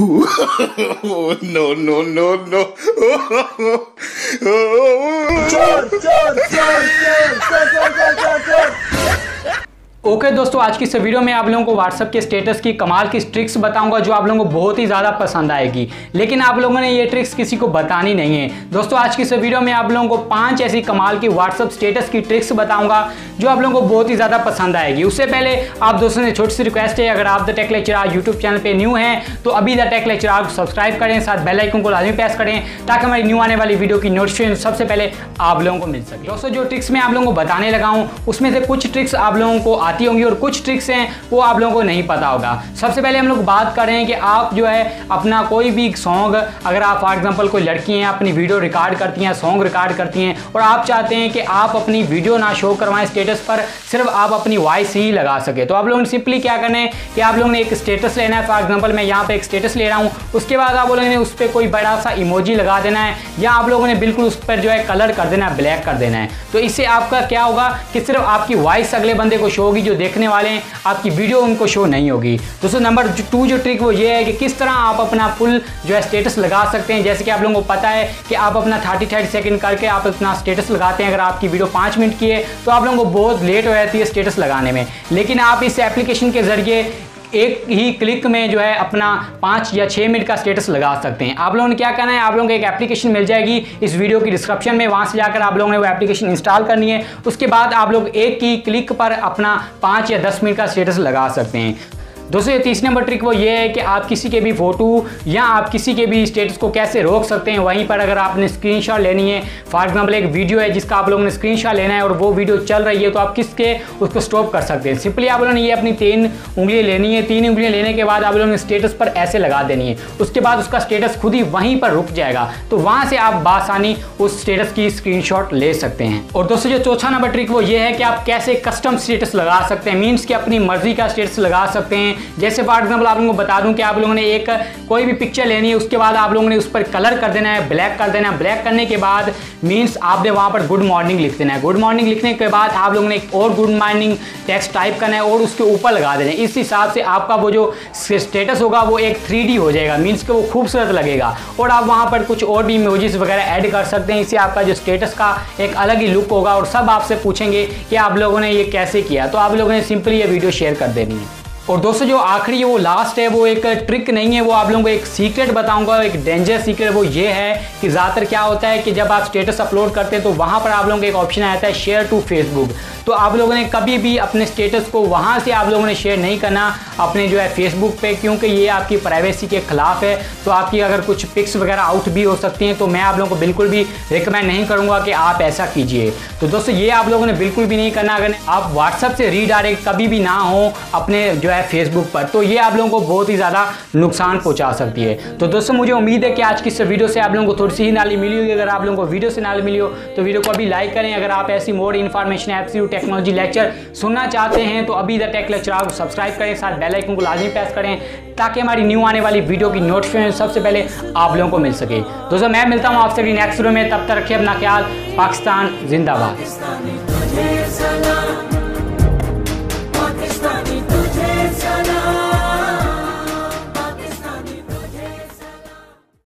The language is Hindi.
नो ओके दोस्तों, आज की इस वीडियो में आप लोगों को WhatsApp के स्टेटस की कमाल की ट्रिक्स बताऊंगा जो आप लोगों को बहुत ही ज़्यादा पसंद आएगी, लेकिन आप लोगों ने ये ट्रिक्स किसी को बतानी नहीं है। दोस्तों, आज की इस वीडियो में आप लोगों को 5 ऐसी कमाल की WhatsApp स्टेटस की ट्रिक्स बताऊंगा जो आप लोगों को बहुत ही ज़्यादा पसंद आएगी। उससे पहले आप दोस्तों ने छोटी सी रिक्वेस्ट है, अगर आप the tech lecture YouTube channel पर न्यू हैं तो अभी द टेक लेक्चर आप सब्सक्राइब करें, साथ बेल आइकन को लाजमी प्रेस करें ताकि हमारी न्यू आने वाली वीडियो की नोटिफिकेशन सबसे पहले आप लोगों को मिल सके। दोस्तों, जो ट्रिक्स मैं आप लोगों को बताने लगा हूँ उसमें से कुछ ट्रिक्स आप लोगों को होंगी और कुछ ट्रिक्स हैं वो आप लोगों को नहीं पता होगा। सबसे पहले हम लोग बात कर रहे हैं कि आप जो है अपना कोई भी सॉन्ग, अगर आप फॉर एग्जांपल कोई लड़की हैं अपनी वीडियो रिकॉर्ड करती हैं, सॉन्ग रिकॉर्ड करती हैं और आप चाहते हैं कि आप अपनी वीडियो ना शो करवाएं स्टेटस पर, सिर्फ आप अपनी वॉइस ही लगा सके, तो आप लोगों ने सिंपली क्या करना है कि आप लोगों ने एक स्टेटस लेना है। फॉर एग्जाम्पल मैं यहाँ पर एक स्टेटस ले रहा हूँ, उसके बाद आप लोगों ने उस पर कोई बड़ा सा इमोजी लगा देना है या आप लोगों ने बिल्कुल उस पर जो है कलर कर देना है, ब्लैक कर देना है। तो इससे आपका क्या होगा कि सिर्फ आपकी वॉइस अगले बंदे को शो होगी, जो देखने वाले हैं आपकी वीडियो उनको शो नहीं होगी। दोस्तों, नंबर 2 जो ट्रिक वो ये है कि किस तरह आप अपना फुल जो है स्टेटस लगा सकते हैं। जैसे कि आप लोगों को पता है कि आप अपना 30 सेकंड करके आप अपना स्टेटस लगाते हैं। अगर आपकी वीडियो 5 मिनट की है तो आप लोगों को बहुत लेट हो जाती है स्टेटस लगाने में, लेकिन आप इस एप्लीकेशन के जरिए एक ही क्लिक में जो है अपना 5 या 6 मिनट का स्टेटस लगा सकते हैं। आप लोगों ने क्या करना है, आप लोगों को एक एप्लीकेशन मिल जाएगी इस वीडियो की डिस्क्रिप्शन में, वहाँ से जाकर आप लोगों ने वो एप्लीकेशन इंस्टॉल करनी है। उसके बाद आप लोग एक ही क्लिक पर अपना 5 या 10 मिनट का स्टेटस लगा सकते हैं। दोस्तों, 30 नंबर ट्रिक वो ये है कि आप किसी के भी फोटो या आप किसी के भी स्टेटस को कैसे रोक सकते हैं। वहीं पर अगर आपने स्क्रीनशॉट लेनी है, फॉर एग्जांपल एक वीडियो है जिसका आप लोगों ने स्क्रीनशॉट लेना है और वो वीडियो चल रही है, तो आप किसके उसको स्टॉप कर सकते हैं। सिंपली आप लोगों ने ये अपनी 3 उंगलियाँ लेनी है, 3 उंगलियाँ लेने के बाद आप लोगों ने स्टेटस पर ऐसे लगा देनी है। उसके बाद उसका स्टेटस खुद ही वहीं पर रुक जाएगा, तो वहाँ से आप बआसानी उस स्टेटस की स्क्रीनशॉट ले सकते हैं। और दोस्तों, जो चौथा नंबर ट्रिक वो ये है कि आप कैसे कस्टम स्टेटस लगा सकते हैं, मीन्स कि अपनी मर्जी का स्टेटस लगा सकते हैं। जैसे फॉर एग्जाम्पल आप लोगों को बता दूं कि आप लोगों ने एक कोई भी पिक्चर लेनी है, उसके बाद आप लोगों ने उस पर कलर कर देना है, ब्लैक कर देना है। ब्लैक करने के बाद मींस आपने वहां पर गुड मॉर्निंग लिख देना है। गुड मॉर्निंग लिखने के बाद आप लोगों ने एक और गुड मॉर्निंग टेक्स्ट टाइप करना है और उसके ऊपर लगा देना है। इस हिसाब से आपका वो जो स्टेटस होगा वो एक 3D हो जाएगा, मीन्स कि वो खूबसूरत लगेगा। और आप वहाँ पर कुछ और भी इमोजीज वगैरह ऐड कर सकते हैं, इससे आपका जो स्टेटस का एक अलग ही लुक होगा और सब आपसे पूछेंगे कि आप लोगों ने ये कैसे किया, तो आप लोगों ने सिंपली ये वीडियो शेयर कर देनी है। और दोस्तों, जो आखिरी वो लास्ट है वो एक ट्रिक नहीं है, वो आप लोगों को एक सीक्रेट बताऊंगा, एक डेंजर सीक्रेट। वो ये है कि ज़्यादातर क्या होता है कि जब आप स्टेटस अपलोड करते हैं तो वहाँ पर आप लोगों को एक ऑप्शन आता है शेयर टू फेसबुक, तो आप लोगों ने कभी भी अपने स्टेटस को वहाँ से आप लोगों ने शेयर नहीं करना अपने जो है फेसबुक पर, क्योंकि ये आपकी प्राइवेसी के खिलाफ है। तो आपकी अगर कुछ पिक्स वगैरह आउट भी हो सकती हैं, तो मैं आप लोगों को बिल्कुल भी रिकमेंड नहीं करूँगा कि आप ऐसा कीजिए। तो दोस्तों, ये आप लोगों ने बिल्कुल भी नहीं करना। अगर आप व्हाट्सएप से रीडायरेक्ट कभी भी ना हो अपने जो फेसबुक पर, तो ये आप लोगों को बहुत ही ज्यादा नुकसान पहुंचा सकती है। तो दोस्तों, मुझे उम्मीद है कि आज की इस वीडियो से आप लोगों को थोड़ी सी ही नॉलेज मिली होगी। अगर आप लोगों को वीडियो से नॉलेज मिली हो तो वीडियो को अभी लाइक करें। अगर आप ऐसी more information absolute technology lecture सुनना चाहते हैं तो अभी द टेक लेक्चर आप सब्सक्राइब करें, साथ बेल आइकन को लाजमी प्रेस करें ताकि हमारी न्यू आने वाली वीडियो की नोटिफिकेशन सबसे पहले आप लोगों को मिल सके। दोस्तों, मैं मिलता हूँ आपसे नेक्स्ट वीडियो में, तब तक रखिए अपना ख्याल। पाकिस्तान जिंदाबाद।